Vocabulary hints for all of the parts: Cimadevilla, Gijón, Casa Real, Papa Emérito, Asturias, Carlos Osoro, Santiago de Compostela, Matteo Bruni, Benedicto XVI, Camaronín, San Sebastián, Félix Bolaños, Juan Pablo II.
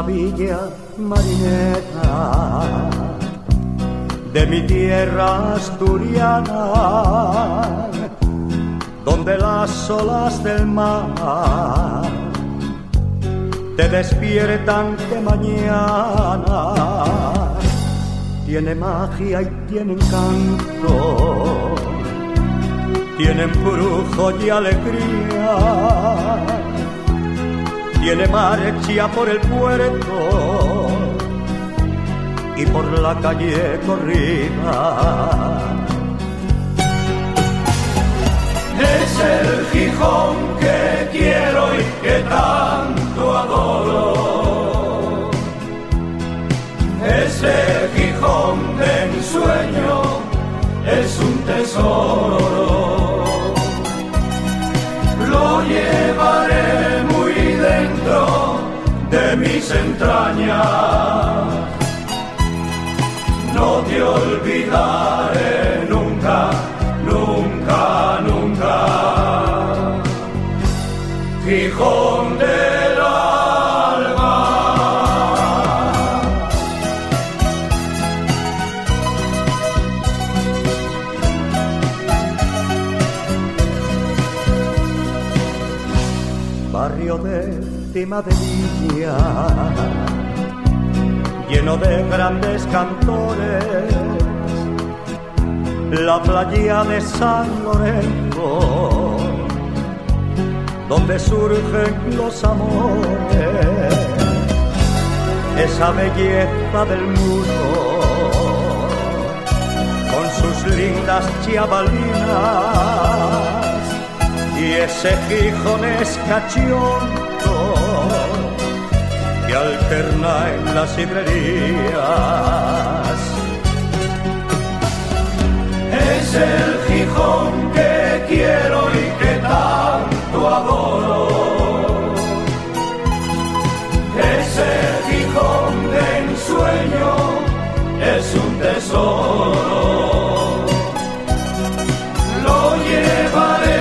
la villa marinera de mi tierra asturiana, donde las olas del mar te despiertan de mañana. Tiene magia y tiene encanto, tiene embrujo y alegría, tiene marcha por el puerto y por la calle corrida. Es el Gijón que quiero y que tanto adoro, es el Gijón de ensueño, es un tesoro, lo llevaré muy dentro de mis entrañas, no te olvidaré nunca, nunca, nunca, Gijón de la... Barrio de Cimadevilla, lleno de grandes cantores, la playa de San Lorenzo, donde surgen los amores, esa belleza del mundo, con sus lindas chavalinas, y ese Gijón es cachondo que alterna en las sidrerías. Es el Gijón que quiero y que tanto adoro, es el Gijón de ensueño, es un tesoro, lo llevaré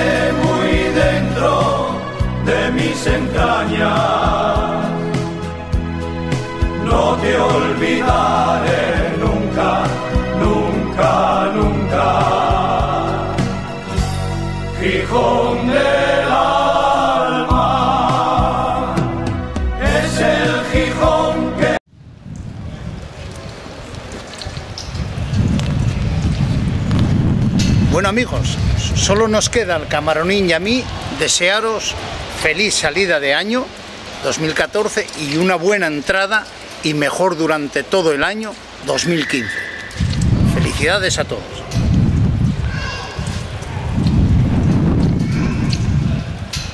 de mis entrañas, no te olvidaré nunca, nunca, nunca, Gijón del alma, es el Gijón que... Bueno, amigos, solo nos queda al Camaronín y a mí desearos feliz salida de año 2014 y una buena entrada y mejor durante todo el año 2015. Felicidades a todos.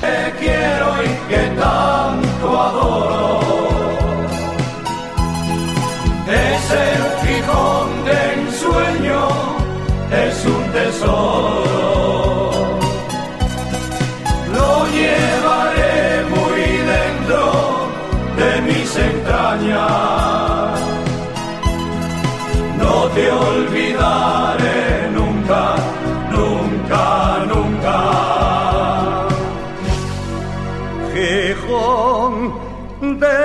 Te quiero y que tanto adoro, es el Gijón de ensueño, es un tesoro. No te olvidaré nunca, nunca, nunca, Gijón de...